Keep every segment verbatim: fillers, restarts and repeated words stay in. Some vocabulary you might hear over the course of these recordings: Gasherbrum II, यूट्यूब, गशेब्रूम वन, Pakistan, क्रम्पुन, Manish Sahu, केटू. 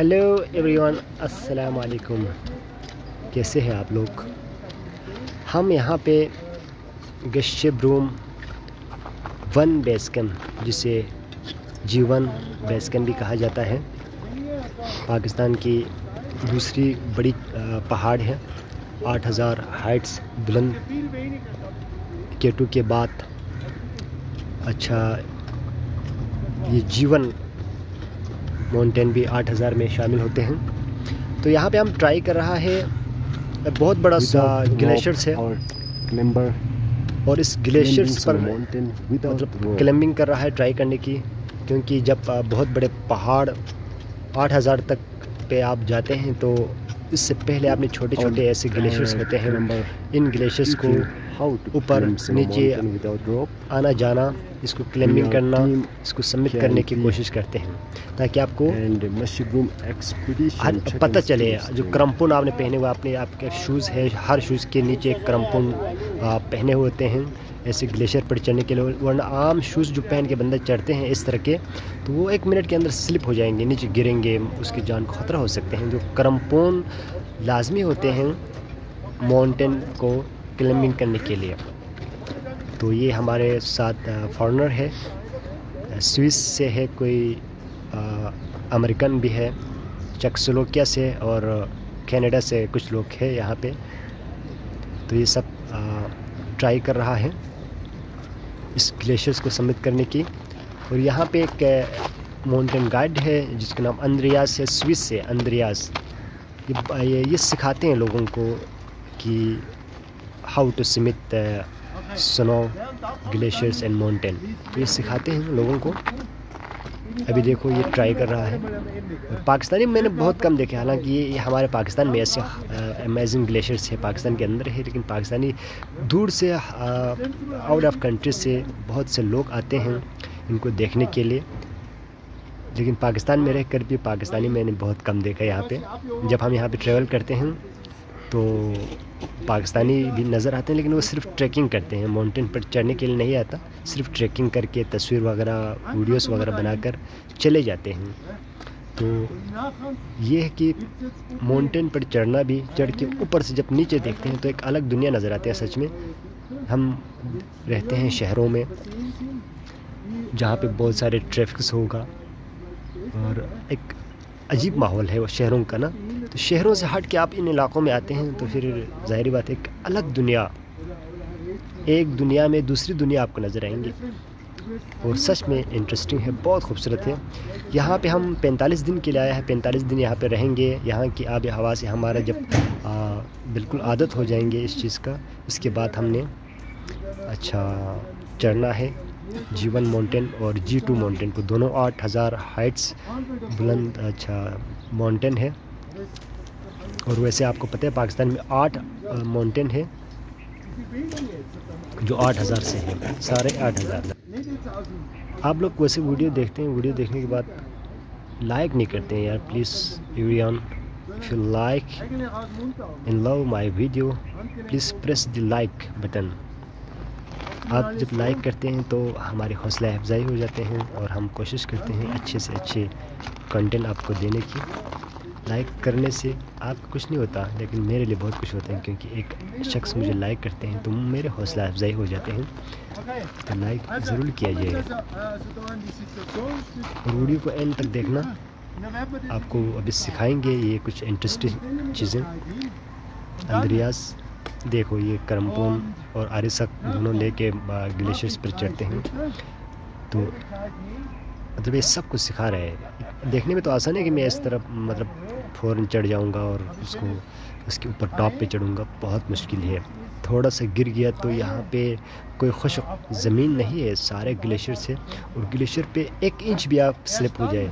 Hello everyone, अस्सलाम वालेकुम। कैसे हैं आप लोग? हम यहाँ पे गशेब्रूम वन बेस कैम्प, जिसे जीवन बेस कैम्प भी कहा जाता है, पाकिस्तान की दूसरी बड़ी पहाड़ है। आठ हज़ार हाइट्स बुलंद, केटू के बाद अच्छा ये जीवन माउंटेन भी आठ हज़ार में शामिल होते हैं। तो यहाँ पे हम ट्राई कर रहा है बहुत बड़ा सा ग्लेशियर्स है और इस ग्लेशियर्स पर मतलब क्लाइंबिंग कर रहा है, ट्राई करने की, क्योंकि जब बहुत बड़े पहाड़ आठ हज़ार तक पे आप जाते हैं तो इससे पहले आपने छोटे छोटे ऐसे ग्लेशियर्स होते हैं, इन ग्लेशियर्स को ऊपर नीचे आना जाना, इसको क्लाइंबिंग करना, इसको सबमिट करने की कोशिश करते हैं ताकि आपको हर पता चले। जो क्रम्पुन आपने पहने हुए, आपने आपके शूज़ है, हर शूज़ के नीचे क्रम्पुन पहने हुए होते हैं ऐसे ग्लेशियर पर चढ़ने के लिए, वरना आम शूज़ जो पहन के बंदे चढ़ते हैं इस तरह के, तो वो एक मिनट के अंदर स्लिप हो जाएंगे, नीचे गिरेंगे, उसकी जान को खतरा हो सकते हैं। जो क्रम्पुन लाजमी होते हैं माउंटेन को क्लाइंबिंग करने के लिए। तो ये हमारे साथ फॉरेनर है, स्विस से है, कोई अमेरिकन भी है, चेकोस्लोवाकिया से और कनाडा से कुछ लोग हैं यहाँ पे। तो ये सब आ, ट्राई कर रहा है इस ग्लेशियर्स को सबमिट करने की। और यहाँ पे एक माउंटेन गाइड है जिसका नाम अंद्रियास है, स्विस से अंद्रियास। ये ये सिखाते हैं लोगों को कि how to submit snow glaciers and mountain, तो ये सिखाते हैं लोगों को। अभी देखो ये ट्राई कर रहा है। और पाकिस्तानी मैंने बहुत कम देखे, हालांकि ये हमारे पाकिस्तान में ऐसे अमेजिंग ग्लेशियर्स है, पाकिस्तान के अंदर है, लेकिन पाकिस्तानी दूर से, आउट ऑफ कंट्री से बहुत से लोग आते हैं इनको देखने के लिए, लेकिन पाकिस्तान में रह कर भी पाकिस्तानी मैंने बहुत कम देखा। यहाँ पर जब हम यहाँ पर ट्रेवल करते हैं तो पाकिस्तानी भी नज़र आते हैं, लेकिन वो सिर्फ ट्रैकिंग करते हैं, माउंटेन पर चढ़ने के लिए नहीं आता, सिर्फ ट्रैकिंग करके तस्वीर वगैरह, वीडियोस वगैरह बनाकर चले जाते हैं। तो ये है कि माउंटेन पर चढ़ना भी, चढ़ के ऊपर से जब नीचे देखते हैं तो एक अलग दुनिया नज़र आती है सच में। हम रहते हैं शहरों में जहाँ पे बहुत सारे ट्रैफिक्स होगा और एक अजीब माहौल है वो शहरों का ना, तो शहरों से हट के आप इन इलाकों में आते हैं तो फिर ज़ाहिरी बात है एक अलग दुनिया, एक दुनिया में दूसरी दुनिया आपको नज़र आएंगी और सच में इंटरेस्टिंग है, बहुत खूबसूरत है। यहाँ पे हम पैंतालीस दिन के लिए आया है, पैंतालीस दिन यहाँ पे रहेंगे। यहाँ की आब हवा से हमारा जब आ, बिल्कुल आदत हो जाएंगे इस चीज़ का, इसके बाद हमने अच्छा चढ़ना है जीवन माउंटेन और जी टू माउंटेन को, दोनों आठ हज़ार हाइट्स बुलंद अच्छा माउंटेन है। और वैसे आपको पता है पाकिस्तान में आठ माउंटेन है जो आठ हज़ार से है, सारे आठ हज़ार। आप लोग वैसे वीडियो देखते हैं, वीडियो देखने के बाद लाइक नहीं करते हैं यार, please everyone, if you like and love my video please press the like button. आप जब लाइक करते हैं तो हमारे हौसला अफजाई हो जाते हैं और हम कोशिश करते हैं अच्छे से अच्छे कंटेंट आपको देने की। लाइक करने से आपको कुछ नहीं होता, लेकिन मेरे लिए बहुत कुछ होता है, क्योंकि एक शख्स मुझे लाइक करते हैं तो मेरे हौसला अफजाई हो जाते हैं। तो लाइक ज़रूर किया जाएगा और वीडियो को एंड तक देखना। आपको अभी सिखाएंगे ये कुछ इंटरेस्टिंग चीज़ें। अंद्रियास देखो ये क्रम्पुन और आरिसक दोनों लेके ग्लेशियर्स पर चढ़ते हैं, तो मतलब ये सब कुछ सिखा रहे हैं। देखने में तो आसान है कि मैं इस तरफ मतलब फ़ौरन चढ़ जाऊंगा और उसको उसके ऊपर टॉप पे चढ़ूंगा, बहुत मुश्किल है। थोड़ा सा गिर गया तो यहाँ पे कोई खुश्क ज़मीन नहीं है, सारे ग्लेशियर्स है और ग्लेशियर पे एक इंच भी आप स्लिप हो जाए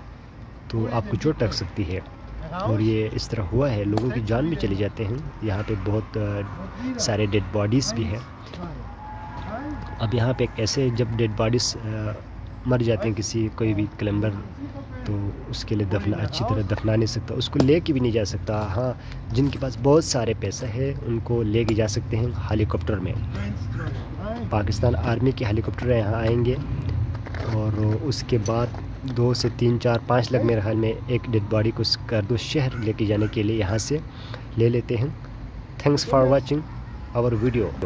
तो आपको चोट लग सकती है। और ये इस तरह हुआ है, लोगों की जान भी चली जाते हैं। यहाँ पे बहुत सारे डेड बॉडीज़ भी हैं। अब यहाँ पे ऐसे जब डेड बॉडीज़ मर जाते हैं किसी कोई भी क्लाइंबर, तो उसके लिए दफना अच्छी तरह दफना नहीं सकता, उसको ले के भी नहीं जा सकता। हाँ, जिनके पास बहुत सारे पैसा है उनको ले के जा सकते हैं हेलीकॉप्टर में। पाकिस्तान आर्मी के हेलीकॉप्टर यहाँ आएंगे और उसके बाद दो से तीन चार पाँच लग मेरे ख्याल में एक डेड बॉडी को करदो शहर लेके जाने के लिए यहाँ से ले लेते हैं। Thanks for watching our video.